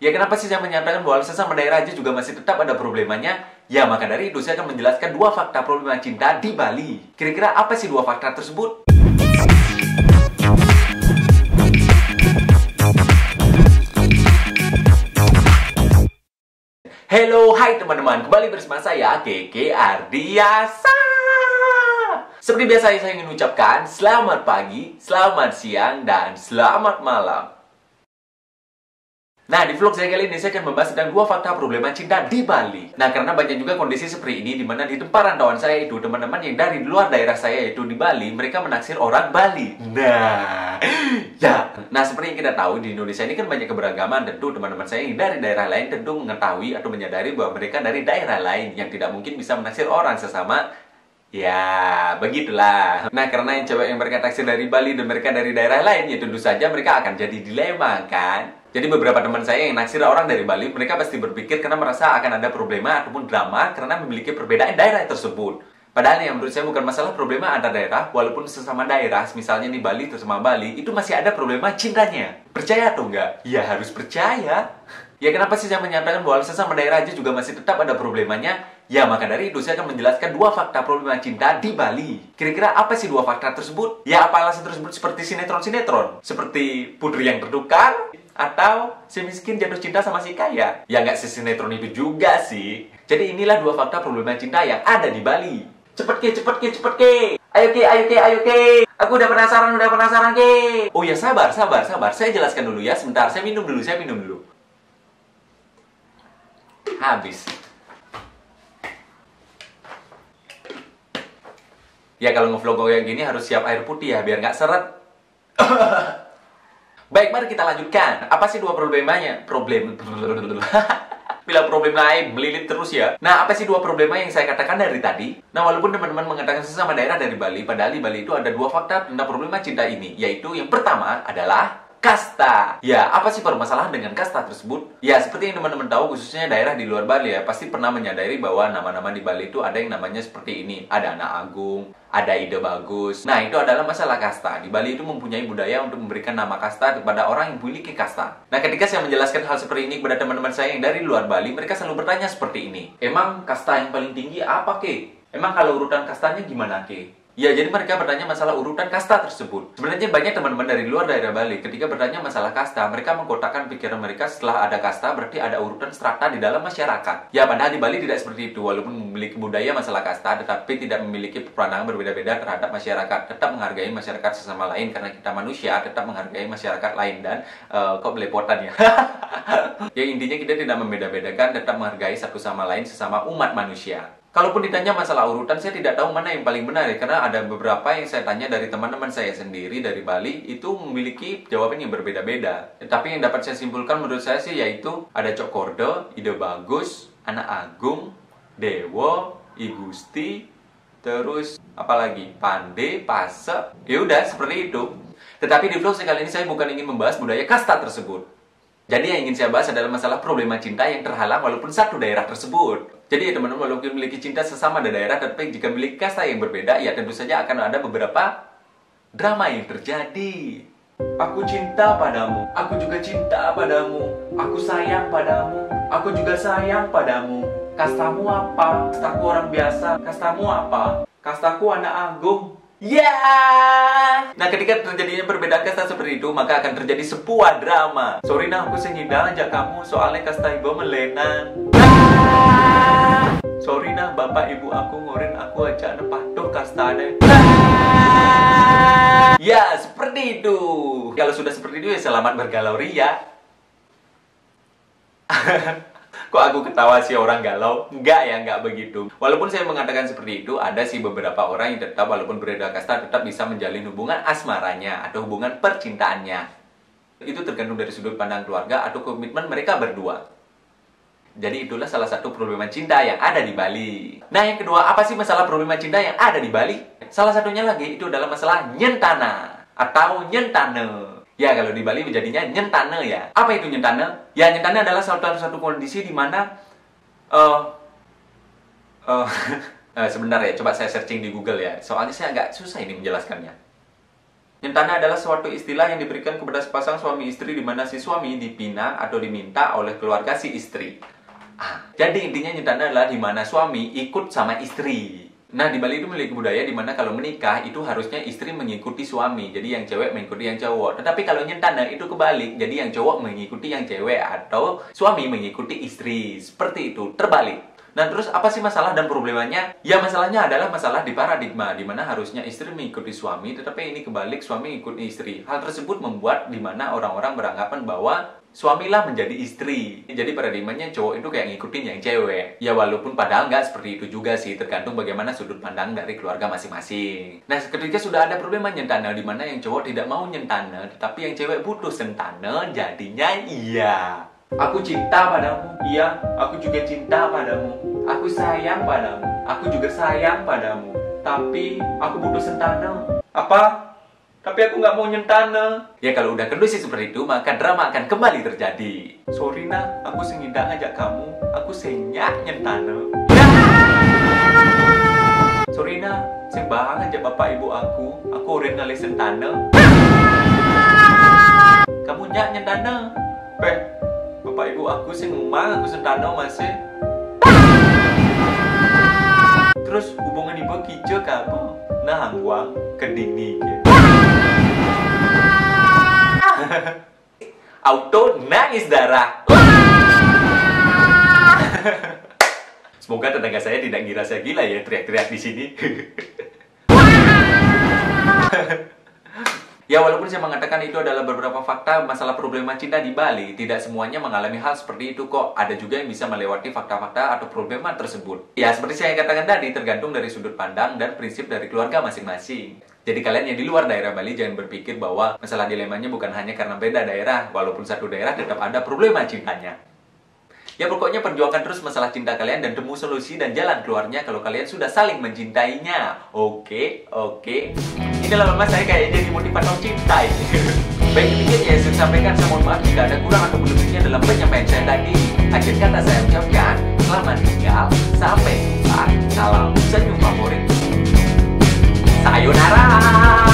Ya kenapa sih saya menyampaikan bahwa sesama daerah aja juga masih tetap ada problemanya? Ya maka dari itu saya akan menjelaskan 2 fakta problema cinta di Bali. Kira-kira apa sih 2 fakta tersebut? Hello, hai teman-teman, kembali bersama saya Keke Ardhiyasa. Seperti biasa saya ingin ucapkan selamat pagi, selamat siang, dan selamat malam. Nah, di vlog saya kali ini saya akan membahas tentang 2 fakta problema cinta di Bali. Nah, karena banyak juga kondisi seperti ini, dimana di tempat rantauan saya itu, teman-teman yang dari luar daerah saya itu di Bali, mereka menaksir orang Bali. Nah, ya. Nah, seperti yang kita tahu di Indonesia ini kan banyak keberagaman. Tentu teman-teman saya yang dari daerah lain tentu mengetahui atau menyadari bahwa mereka dari daerah lain yang tidak mungkin bisa menaksir orang sesama. Ya, begitulah. Nah, karena yang cewek yang mereka taksir dari Bali dan mereka dari daerah lain, ya tentu saja mereka akan jadi dilema, kan? Jadi beberapa teman saya yang naksir orang dari Bali, mereka pasti berpikir karena merasa akan ada problema ataupun drama karena memiliki perbedaan daerah tersebut. Padahal yang menurut saya bukan masalah problema antar daerah, walaupun sesama daerah, misalnya di Bali tersama Bali, itu masih ada problema cintanya. Percaya atau enggak? Ya harus percaya. Ya kenapa sih saya menyampaikan bahwa sesama daerah aja juga masih tetap ada problemanya? Ya maka dari itu saya akan menjelaskan 2 fakta problema cinta di Bali. Kira-kira apa sih 2 fakta tersebut? Ya apa alasan tersebut seperti sinetron-sinetron? Seperti Putri yang Tertukar? Atau si miskin jatuh cinta sama si kaya? Ya nggak sesinetron itu juga sih. Jadi inilah 2 fakta problema cinta yang ada di Bali. Cepet ke, cepet ke, cepet ke. Ayo ke, ayo ke, ayo ke. Aku udah penasaran ke. Oh ya sabar, sabar, sabar. Saya jelaskan dulu ya, sebentar. Saya minum dulu, saya minum dulu. Habis. Ya kalau ngevlog kayak gini harus siap air putih ya, biar nggak seret. Baik, mari kita lanjutkan. Apa sih 2 problemanya? Bila problem naik, melilit terus ya. Nah, apa sih 2 problema yang saya katakan dari tadi? Nah, walaupun teman-teman mengatakan sesama daerah dari Bali, padahal di Bali itu ada 2 fakta tentang problema cinta ini. Yaitu yang pertama adalah kasta. Ya, apa sih permasalahan dengan kasta tersebut? Ya, seperti yang teman-teman tahu, khususnya daerah di luar Bali ya, pasti pernah menyadari bahwa nama-nama di Bali itu ada yang namanya seperti ini. Ada anak agung, ada ide bagus. Nah, itu adalah masalah kasta. Di Bali itu mempunyai budaya untuk memberikan nama kasta kepada orang yang memiliki kasta. Nah, ketika saya menjelaskan hal seperti ini kepada teman-teman saya yang dari luar Bali, mereka selalu bertanya seperti ini. Emang kasta yang paling tinggi apa, Ke? Emang kalau urutan kastanya gimana, Ke? Ya, jadi mereka bertanya masalah urutan kasta tersebut. Sebenarnya banyak teman-teman dari luar daerah Bali ketika bertanya masalah kasta, mereka mengkotakkan pikiran mereka setelah ada kasta berarti ada urutan strata di dalam masyarakat. Ya, padahal di Bali tidak seperti itu. Walaupun memiliki budaya masalah kasta, tetapi tidak memiliki peranangan berbeda-beda terhadap masyarakat. Tetap menghargai masyarakat sesama lain karena kita manusia, tetap menghargai masyarakat lain dan kok belepotan ya. Ya, intinya kita tidak membeda-bedakan, tetap menghargai satu sama lain sesama umat manusia. Kalaupun ditanya masalah urutan, saya tidak tahu mana yang paling benar ya, karena ada beberapa yang saya tanya dari teman-teman saya sendiri dari Bali itu memiliki jawaban yang berbeda-beda. Tapi yang dapat saya simpulkan menurut saya sih yaitu ada Cokordo, Ide Bagus, Anak Agung, Dewo, Igusti, terus apalagi Pande, Pasek. Ya udah seperti itu. Tetapi di vlog kali ini saya bukan ingin membahas budaya kasta tersebut. Jadi yang ingin saya bahas adalah masalah problema cinta yang terhalang walaupun satu daerah tersebut. Jadi ya teman-teman, walaupun memiliki cinta sesama dan daerah, tapi jika memiliki kasta yang berbeda, ya tentu saja akan ada beberapa drama yang terjadi. Aku cinta padamu, aku juga cinta padamu, aku sayang padamu, aku juga sayang padamu. Kastamu apa? Kastaku orang biasa. Kastamu apa? Kastaku anak agung. Yeah! Nah, ketika terjadinya perbedaan kasta seperti itu, maka akan terjadi sebuah drama. Sorry nah, aku sengidang aja kamu soalnya kasta ibu melenan. Ah! Sorry nah, bapak ibu aku ngorin aku aja nepatuh kastane. Ah! Ya, seperti itu. Kalau sudah seperti itu, ya selamat bergalau ria. Kok aku ketawa sih orang galau? Enggak ya, enggak begitu. Walaupun saya mengatakan seperti itu, ada sih beberapa orang yang tetap walaupun berbeda kasta tetap bisa menjalin hubungan asmaranya atau hubungan percintaannya. Itu tergantung dari sudut pandang keluarga atau komitmen mereka berdua. Jadi itulah salah satu problema cinta yang ada di Bali. Nah yang kedua, apa sih masalah problema cinta yang ada di Bali? Salah satunya lagi itu adalah masalah nyentana atau nyentane. Ya, kalau di Bali jadinya nyentana ya. Apa itu nyentana? Ya, nyentana adalah satu kondisi di mana... sebentar ya, coba saya searching di Google ya. Soalnya saya agak susah ini menjelaskannya. Nyentana adalah suatu istilah yang diberikan kepada sepasang suami istri di mana si suami dipina atau diminta oleh keluarga si istri. Jadi intinya nyentana adalah di mana suami ikut sama istri. Nah, di Bali itu memiliki budaya di mana kalau menikah itu harusnya istri mengikuti suami. Jadi yang cewek mengikuti yang cowok. Tetapi kalau nyentana itu kebalik. Jadi yang cowok mengikuti yang cewek atau suami mengikuti istri. Seperti itu, terbalik. Nah, terus apa sih masalah dan problemanya? Ya, masalahnya adalah masalah di paradigma, di mana harusnya istri mengikuti suami, tetapi ini kebalik, suami mengikuti istri. Hal tersebut membuat di mana orang-orang beranggapan bahwa suamilah menjadi istri. Jadi paradigmanya cowok itu kayak ngikutin yang cewek. Ya, walaupun padahal nggak seperti itu juga sih, tergantung bagaimana sudut pandang dari keluarga masing-masing. Nah, ketika sudah ada problema nyentana, di mana yang cowok tidak mau nyentana, tetapi yang cewek butuh sentana, jadinya iya. Aku cinta padamu, iya. Aku juga cinta padamu. Aku sayang padamu, aku juga sayang padamu. Tapi aku butuh sentana. Apa? Tapi aku nggak mau nyentana. Ya, kalau udah kondisi seperti itu, maka drama akan kembali terjadi. Sorry nah, aku sengindak ngajak kamu. Aku senyak nyentana. Sorry nah, sembahang aja bapak ibu aku. Aku udah ngalih sentana. Kamu nyak nyentana. Beh, bapak ibu aku sih ngomong, aku sentana masih. Terus hubungan ibu kijo kamu, nah uang kedini. Auto nangis darah. Semoga tetangga saya tidak ngira saya gila ya teriak-teriak di sini. Ya, walaupun saya mengatakan itu adalah beberapa fakta masalah problema cinta di Bali, tidak semuanya mengalami hal seperti itu kok. Ada juga yang bisa melewati fakta-fakta atau problema tersebut. Ya, seperti saya katakan tadi, tergantung dari sudut pandang dan prinsip dari keluarga masing-masing. Jadi kalian yang di luar daerah Bali jangan berpikir bahwa masalah dilemanya bukan hanya karena beda daerah, walaupun satu daerah tetap ada problema cintanya. Ya, pokoknya perjuangkan terus masalah cinta kalian dan temu solusi dan jalan keluarnya kalau kalian sudah saling mencintainya. Oke. Inilah lama saya kayak jadi motivator cinta ini. Baik, demikian yang saya sampaikan. Saya mohon maaf jika ada kurang atau berlebihnya dalam penyampaian saya tadi. Akhir kata saya ucapkan selamat tinggal, sampai jumpa, salam senyum favorit. Sayonara.